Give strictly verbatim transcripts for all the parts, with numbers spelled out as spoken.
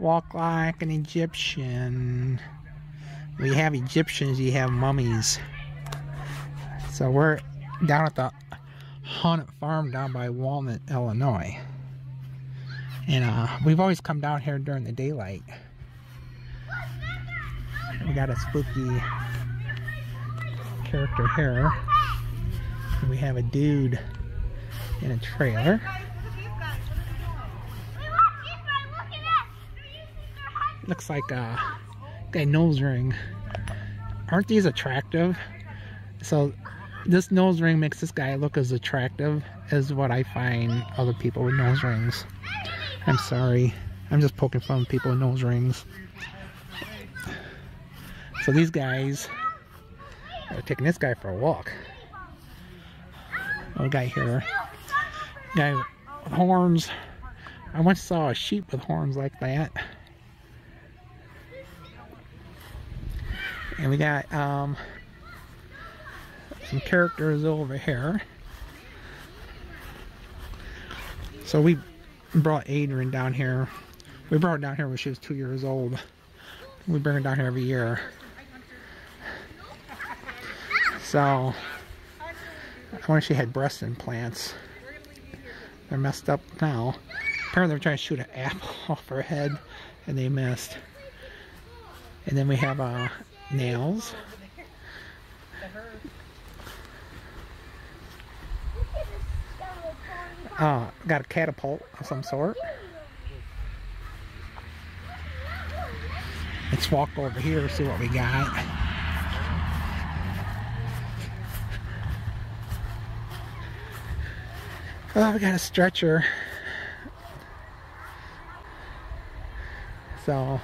Walk like an Egyptian. When you have Egyptians, you have mummies. So we're down at the haunted farm down by Walnut, Illinois. And uh, we've always come down here during the daylight. We got a spooky character here. We have a dude in a trailer. Looks like a, a nose ring. Aren't these attractive? So this nose ring makes this guy look as attractive as what I find other people with nose rings. I'm sorry. I'm just poking fun at people with nose rings. So these guys are taking this guy for a walk. Little guy here. Guy with horns. I once saw a sheep with horns like that. And we got um, some characters over here. So we brought Adrian down here. We brought her down here when she was two years old. We bring her down here every year. So I wonder if she had breast implants. They're messed up now. Apparently they were trying to shoot an apple off her head and they missed. And then we have a uh, nails. Uh, got a catapult of some sort. Let's walk over here, see what we got. Oh, we got a stretcher. So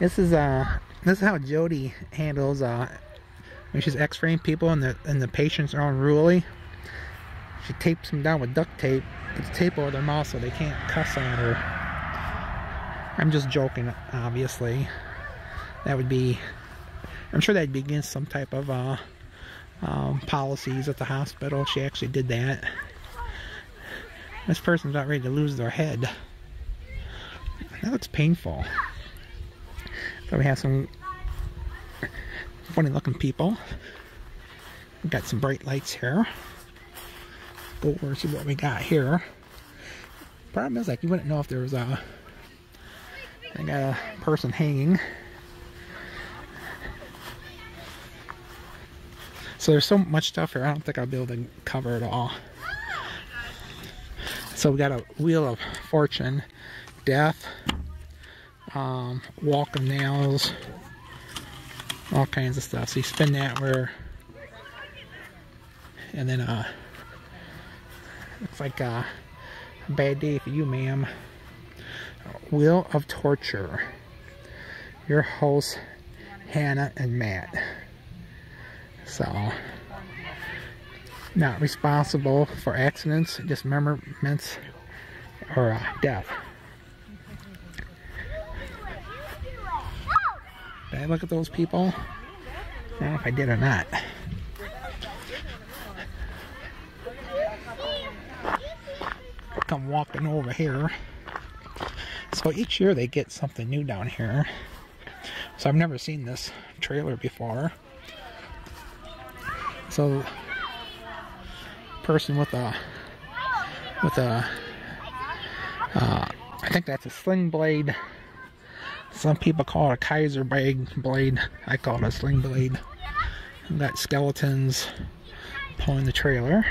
this is a uh, This is how Jody handles uh, when she's x-raying people and the and the patients are unruly. She tapes them down with duct tape, puts tape over their mouth so they can't cuss at her. I'm just joking, obviously. That would be, I'm sure that'd be against some type of uh, um, policies at the hospital. She actually did that. This person's about ready to lose their head. That looks painful. So we have some funny looking people. We got some bright lights here. Let's go over and see what we got here. Problem is, like, you wouldn't know if there was a, I got a person hanging. So there's so much stuff here, I don't think I'll be able to cover it all. So we got a Wheel of Fortune, death, Um, walk of nails, all kinds of stuff. So you spin that where, and then uh, looks like a bad day for you, ma'am. Wheel of Torture. Your hosts, Hannah and Matt. So, not responsible for accidents, dismemberments, or uh, death. Did I look at those people? I don't know if I did or not. Come walking over here. So each year they get something new down here. So I've never seen this trailer before. So person with a with a uh, I think that's a sling blade. Some people call it a Kaiser blade. I call it a sling blade. We've got skeletons pulling the trailer.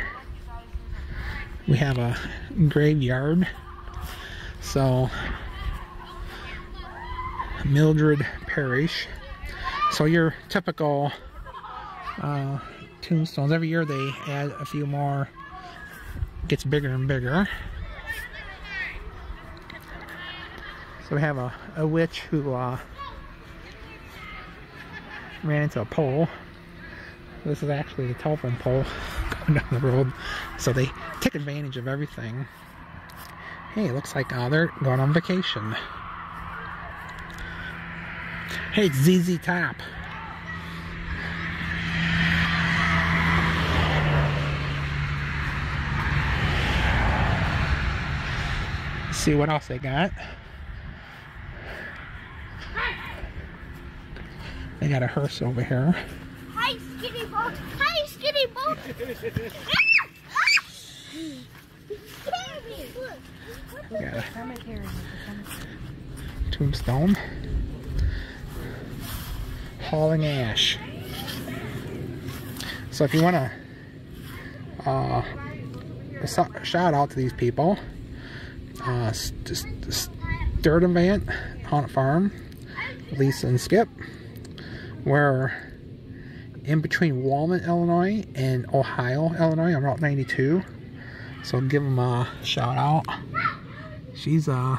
We have a graveyard. So, Mildred Parish. So your typical uh, tombstones. Every year they add a few more. It gets bigger and bigger. So we have a, a witch who uh, ran into a pole. This is actually the telephone pole going down the road. So they take advantage of everything. Hey, it looks like uh, they're going on vacation. Hey, it's Z Z Top. Let's see what else they got. They got a hearse over here. Hi, skinny boat. Hi, skinny boat. We got a tombstone. Hauling ash. So if you want to uh, shout out to these people, uh, Sturtevant Haunted Farm, Lisa and Skip. We're in between Walnut, Illinois and Ohio, Illinois on Route ninety-two. So give them a shout out. She's uh,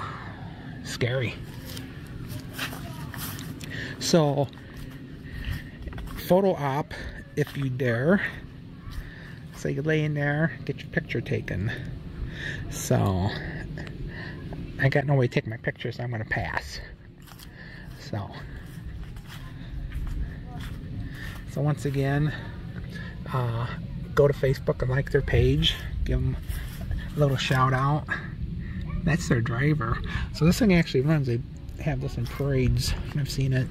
scary. So, photo op if you dare. So you lay in there, get your picture taken. So, I got no way to take my picture, so I'm gonna pass. So, so once again, uh, go to Facebook and like their page. Give them a little shout out. That's their driver. So this thing actually runs. They have this in parades. I've seen it.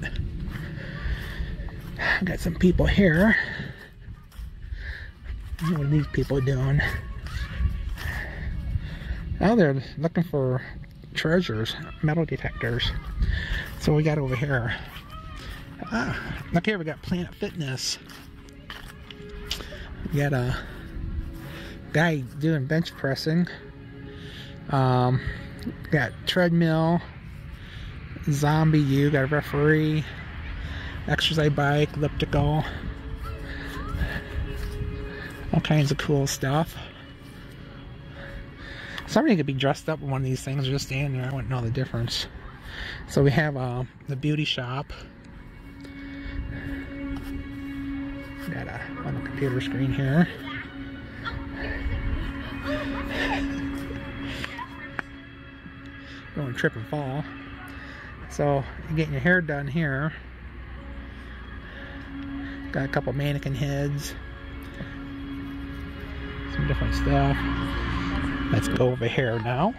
I've got some people here. What are these people doing? Now they're looking for treasures, metal detectors. So we got over here. Ah, look here, we got Planet Fitness. We got a guy doing bench pressing. Um, got treadmill, zombie U, got a referee, exercise bike, elliptical, all kinds of cool stuff. Somebody could be dressed up in one of these things or just standing there. I wouldn't know the difference. So we have uh, the beauty shop. Got a little computer screen here. Going trip and fall. So you're getting your hair done here. Got a couple mannequin heads. Some different stuff. Let's go over here now.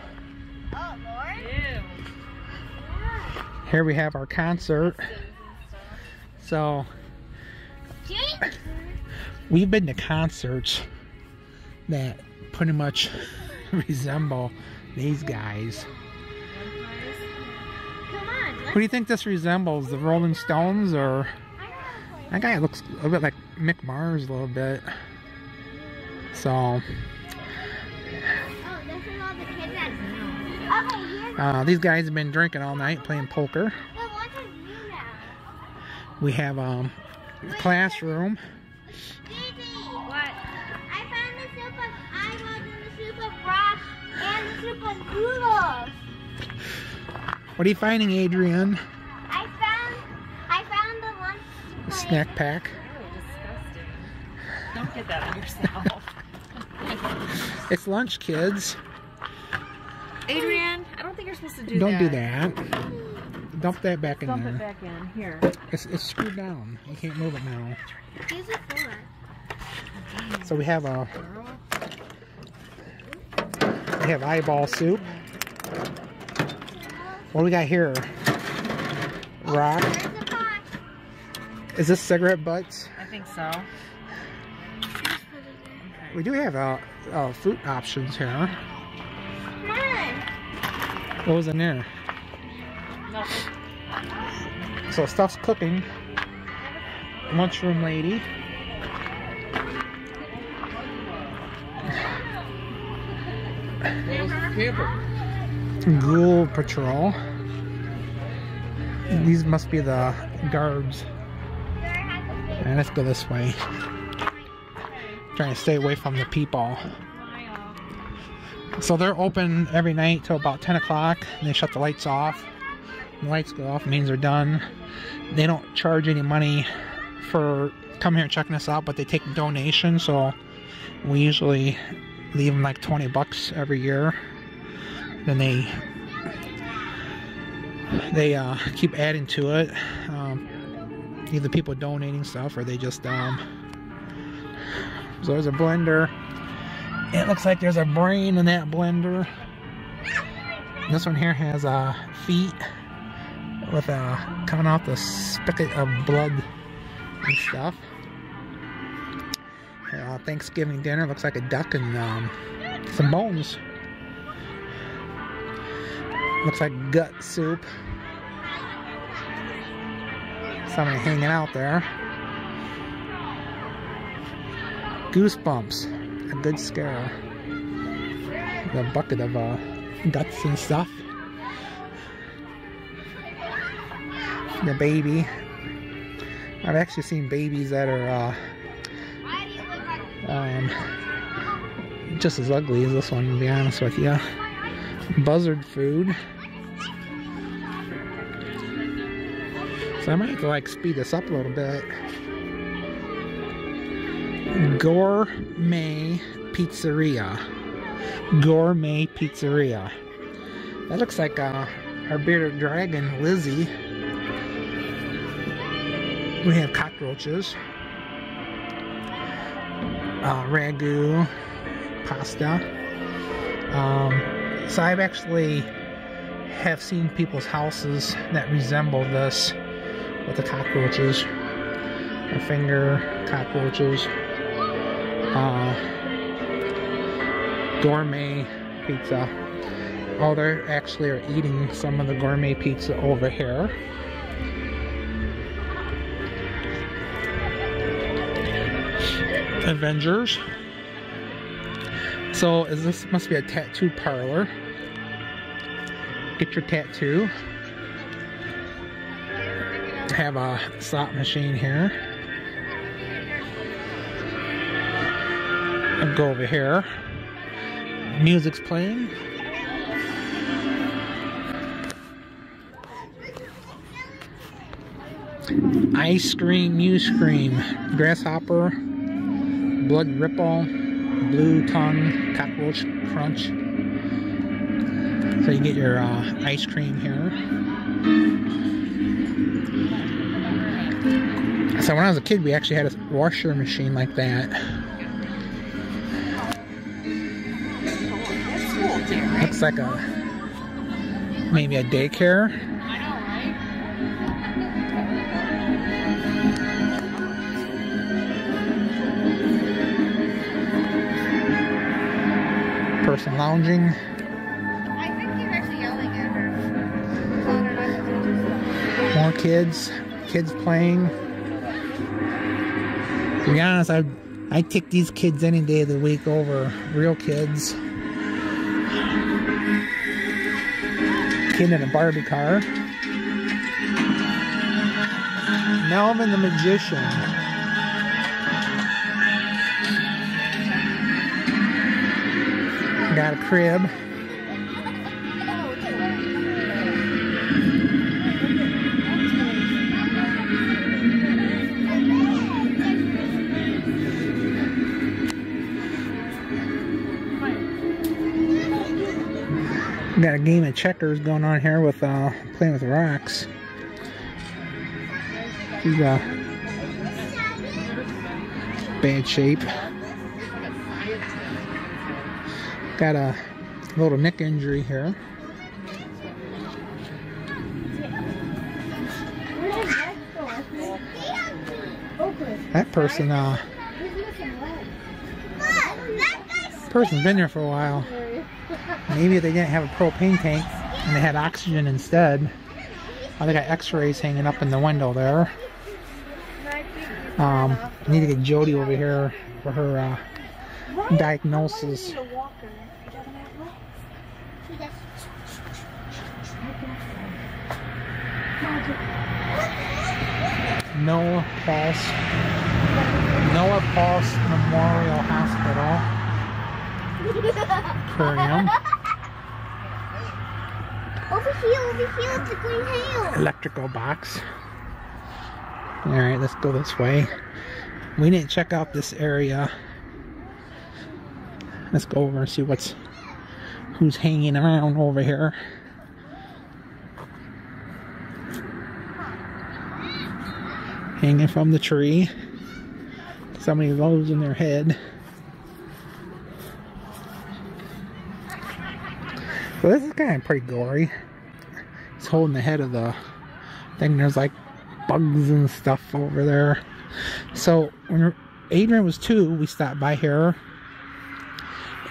Here we have our concert. So we've been to concerts that pretty much resemble these guys. Who do you think this resembles? The Rolling Stones, or that guy looks a little bit like Mick Mars a little bit. So uh, these guys have been drinking all night, playing poker. We have um, a classroom. What are you finding, Adrian? I found, I found the lunch plate. Snack pack. Really disgusting. Don't get that on yourself. It's lunch, kids. Adrian, I don't think you're supposed to do don't that. Don't do that. Dump that back in Dump there. Dump it back in here. It's, it's screwed down. You can't move it now. Here's it for. So we have a. We have eyeball soup. What do we got here? Rock. Is this cigarette butts? I think so. We do have uh, uh, fruit options here. What was in there? Nothing. So stuff's cooking. Lunchroom lady. Camper. Ghoul patrol. These must be the guards. And let's go this way. Trying to stay away from the people. So they're open every night till about ten o'clock. They shut the lights off. The lights go off, means they're done. They don't charge any money for coming here and checking us out, but they take donations. So we usually leave them like twenty bucks every year. Then they they uh, keep adding to it. Um, either people donating stuff or they just um. So there's a blender. It looks like there's a brain in that blender. This one here has uh, feet, with uh, coming off the spigot of blood and stuff. Uh, Thanksgiving dinner looks like a duck and um, some bones. Looks like gut soup. Somebody hanging out there. Goosebumps. A good scare. The bucket of uh, guts and stuff. The baby. I've actually seen babies that are uh, um, just as ugly as this one, to be honest with you. Buzzard food. So I might have to like speed this up a little bit. Gourmet Pizzeria. Gourmet Pizzeria. That looks like uh, our bearded dragon, Lizzie. We have cockroaches. Uh, ragu. Pasta. Um... So I've actually have seen people's houses that resemble this with the cockroaches, a finger cockroaches, uh, gourmet pizza. Oh, they actually are eating some of the gourmet pizza over here. Avengers. So is this must be a tattoo parlor. Get your tattoo. Have a slot machine here. I'll go over here. Music's playing. Ice cream, you scream. Grasshopper, blood ripple. Blue tongue cockroach crunch. So you get your uh, ice cream here. So when I was a kid, we actually had a washer machine like that. Looks like a maybe a daycare. Person lounging. I think he's actually yelling at her. More kids, kids playing. To be honest, I I take these kids any day of the week over real kids. Kid in a Barbie car. Melvin the Magician. Got a crib. Got a game of checkers going on here with uh, playing with rocks. She's uh, bad shape. Got a little neck injury here. That person, uh, person's been there for a while. Maybe they didn't have a propane tank and they had oxygen instead. Oh, they got x-rays hanging up in the window there. Um, I need to get Jody over here for her uh, diagnosis. Noah Paul's, Noah Paul's Memorial Hospital. Aquarium. Over here, over here, it's a green hill. Electrical box. Alright, let's go this way. We didn't check out this area. Let's go over and see what's who's hanging around over here. Hanging from the tree. Somebody lows in their head. So this is kind of pretty gory. It's holding the head of the thing. There's like bugs and stuff over there. So when Adrian was two, we stopped by here,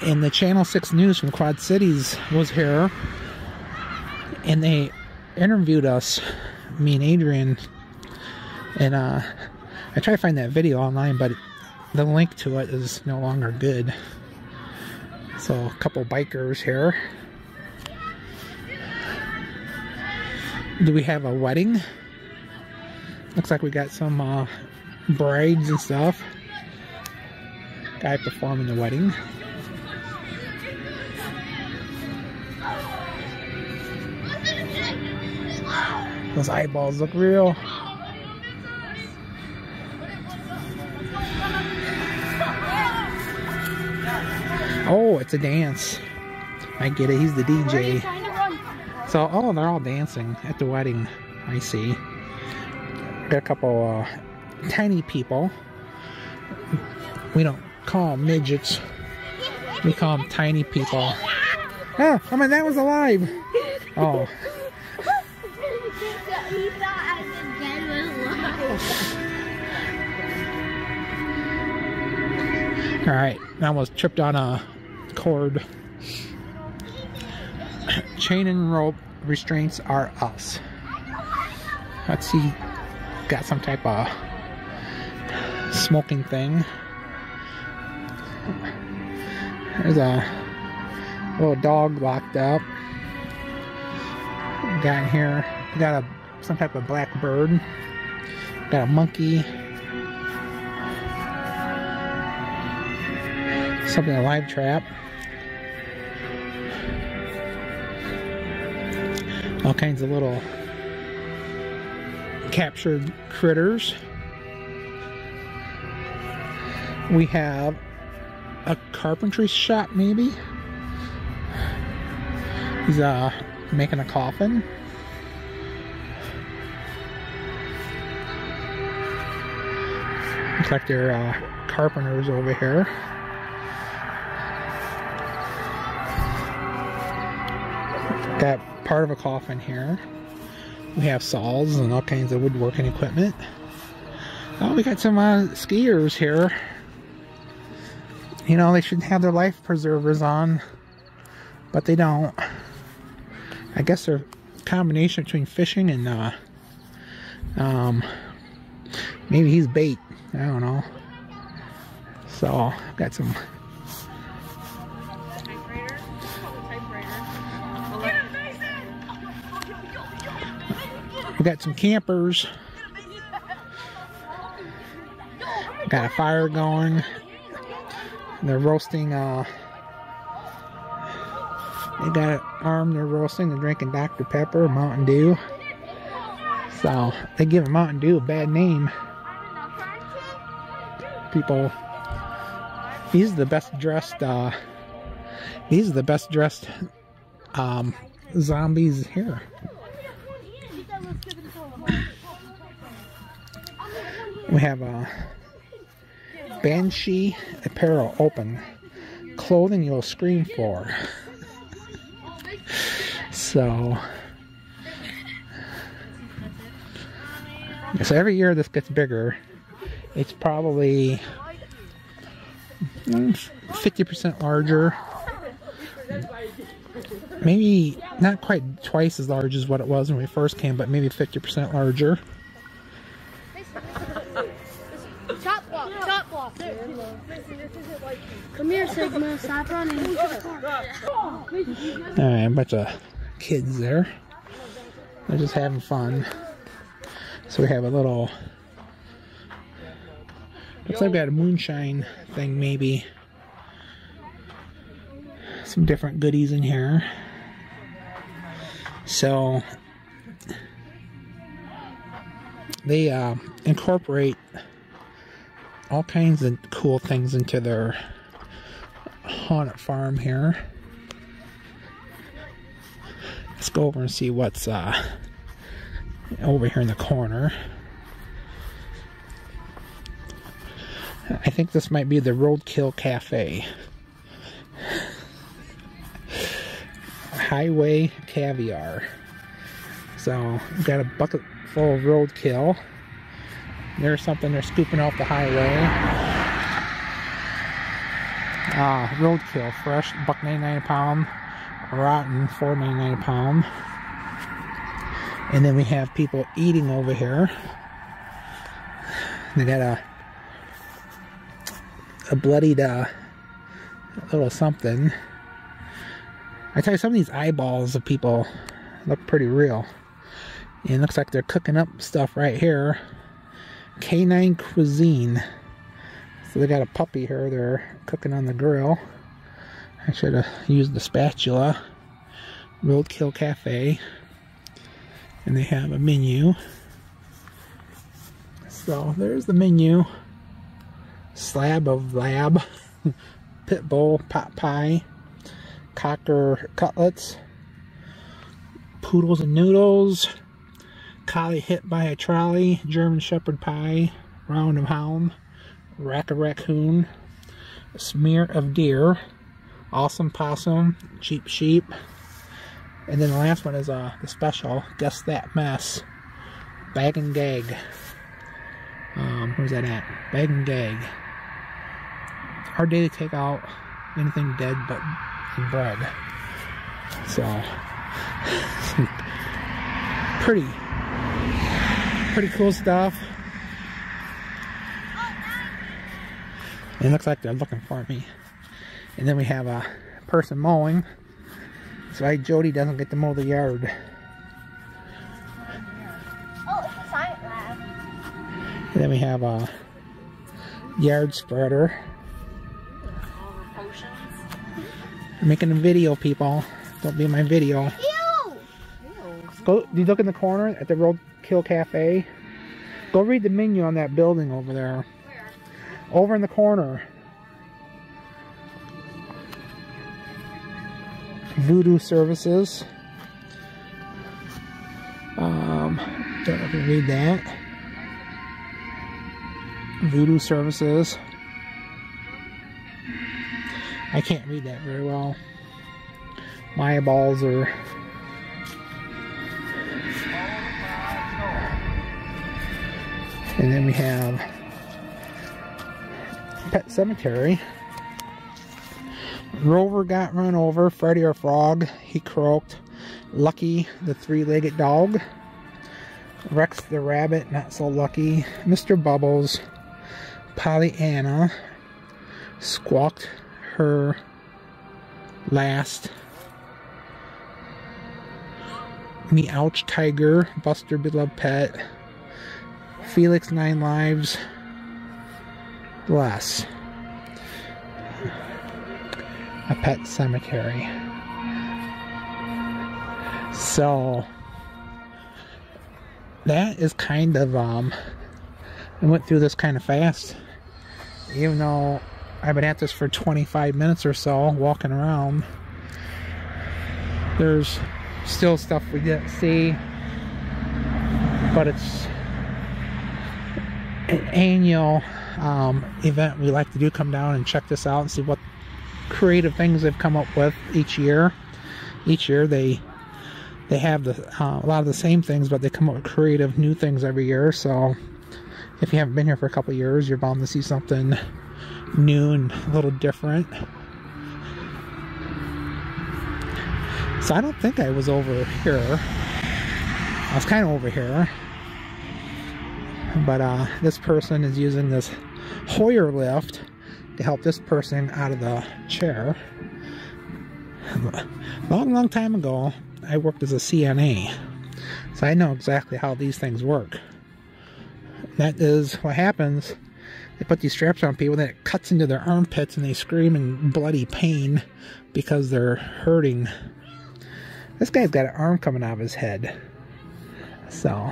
and the Channel six News from Quad Cities was here, and they interviewed us, me and Adrian, and uh, I tried to find that video online, but the link to it is no longer good. So a couple bikers here. Do we have a wedding? Looks like we got some uh, brides and stuff. Guy performing the wedding. Those eyeballs look real. Oh, it's a dance. I get it. He's the D J. So, oh, they're all dancing at the wedding. I see. Got a couple uh, tiny people. We don't call them midgets. We call them tiny people. Oh, I mean, that was alive. Oh. He thought I said Ben was alive. All right. I almost tripped on a cord. Chain and rope restraints are us. Let's see. Got some type of smoking thing. There's a little dog locked up. Got in here. Got a some type of black bird. Got a monkey. Something a live trap. All kinds of little captured critters. We have a carpentry shop, maybe. He's uh, making a coffin. Looks like they're uh, carpenters over here. Got part of a coffin here. We have saws and all kinds of woodworking equipment. Oh, we got some uh, skiers here. You know, they should have their life preservers on, but they don't. I guess they're a combination between fishing and uh, um, maybe he's bait. I don't know. So, got some. We got some campers. Got a fire going. They're roasting. Uh, they got an arm. They're roasting. They're drinking Doctor Pepper, Mountain Dew. So they give Mountain Dew a bad name. People. These are the best dressed. Uh, these are the best dressed um, zombies here. We have a Banshee apparel open. Clothing you'll scream for. So, so every year this gets bigger. It's probably fifty percent larger. Maybe not quite twice as large as what it was when we first came, but maybe fifty percent larger. Come here, Sigma. Stop running. Alright, a bunch of kids there. They're just having fun. So we have a little. Looks like we got a moonshine thing, maybe. Some different goodies in here. So they uh, incorporate all kinds of cool things into their haunted farm here. Let's go over and see what's uh, over here in the corner. I think this might be the Roadkill Cafe. Highway Caviar. So got a bucket full of roadkill. There's something they're scooping off the highway. Uh, roadkill, fresh, buck ninety-nine a pound, rotten, four ninety-nine a pound. And then we have people eating over here. They got a a bloodied uh, little something. I tell you, some of these eyeballs of people look pretty real. And it looks like they're cooking up stuff right here. Canine cuisine. So they got a puppy here they're cooking on the grill. I should have used the spatula. Roadkill Cafe. And they have a menu. So there's the menu. Slab of lab. Pit bull, pot pie. Cocker cutlets. Poodles and noodles. Collie hit by a trolley. German shepherd pie. Round of hound. Rack of raccoon, smear of deer, awesome possum, cheap sheep, and then the last one is uh, the special, guess that mess, bag and gag. Um, where's that at? Bag and gag. Hard day to take out anything dead but bread. So pretty, pretty cool stuff. It looks like they're looking for me. And then we have a person mowing. So I, Jody doesn't get to mow the yard. Oh, it's a silent lab. And then we have a yard spreader. All the potions. I'm making a video, people. Don't be my video. Ew! Go, you look in the corner at the Roadkill Cafe. Go read the menu on that building over there. Over in the corner. Voodoo services. Um, don't know if you read that. Voodoo services. I can't read that very well. My eyeballs are... And then we have... Pet cemetery. Rover got run over. Freddy our frog, he croaked. Lucky the three-legged dog. Rex the rabbit, not so lucky. Mister Bubbles. Pollyanna squawked her last. Meowch tiger, Buster beloved pet. Felix nine lives. Bless. A pet cemetery. So that is kind of um I went through this kind of fast, even though I've been at this for twenty-five minutes or so walking around. There's still stuff we didn't see, but it's an annual Um, event we like to do. Come down and check this out and see what creative things they've come up with each year. Each year they they have the, uh, a lot of the same things, but they come up with creative new things every year. So if you haven't been here for a couple of years, you're bound to see something new and a little different. So I don't think I was over here. I was kind of over here, but uh, this person is using this Hoyer lift to help this person out of the chair. Long, long time ago, I worked as a C N A, so I know exactly how these things work. That is what happens. They put these straps on people, then it cuts into their armpits, and they scream in bloody pain because they're hurting. This guy's got an arm coming out of his head. So,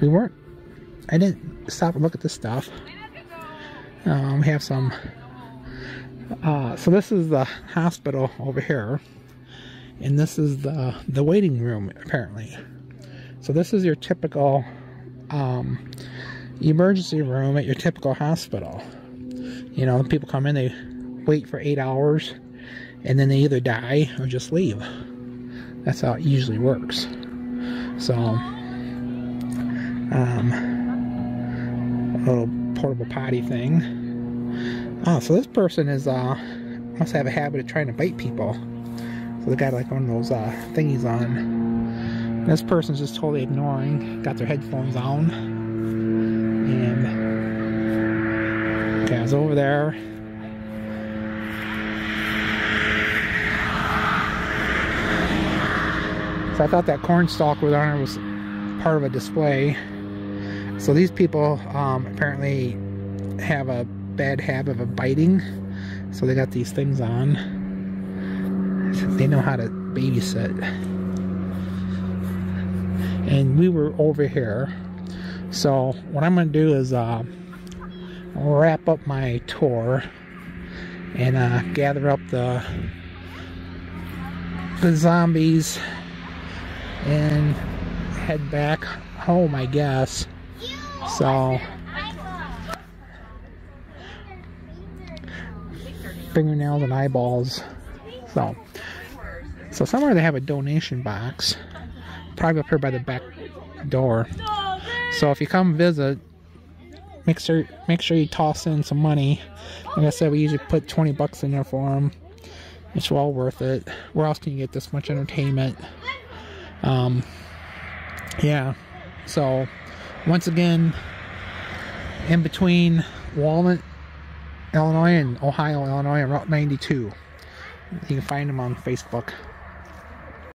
we weren't... I didn't stop and look at this stuff. Um, we have some... Uh, so this is the hospital over here. And this is the, the waiting room, apparently. So this is your typical um, emergency room at your typical hospital. You know, people come in, they wait for eight hours, and then they either die or just leave. That's how it usually works. So, um, a little portable potty thing. Oh, so this person is, uh, must have a habit of trying to bite people. So they got like one of those, uh, thingies on. And this person's just totally ignoring, got their headphones on. And, okay, I was over there. So I thought that corn stalk was on it was part of a display. So these people um, apparently have a bad habit of biting. So they got these things on. They know how to babysit. And we were over here. So what I'm gonna do is uh, wrap up my tour and uh, gather up the the zombies and head back home, I guess. So, fingernails and eyeballs. So, so somewhere they have a donation box, probably up here by the back door. So if you come visit, make sure make sure you toss in some money. Like I said, we usually put twenty bucks in there for them. It's well worth it. Where else can you get this much entertainment? Um, yeah, so once again, in between Walnut, Illinois and Ohio, Illinois, and Route ninety-two. You can find them on Facebook.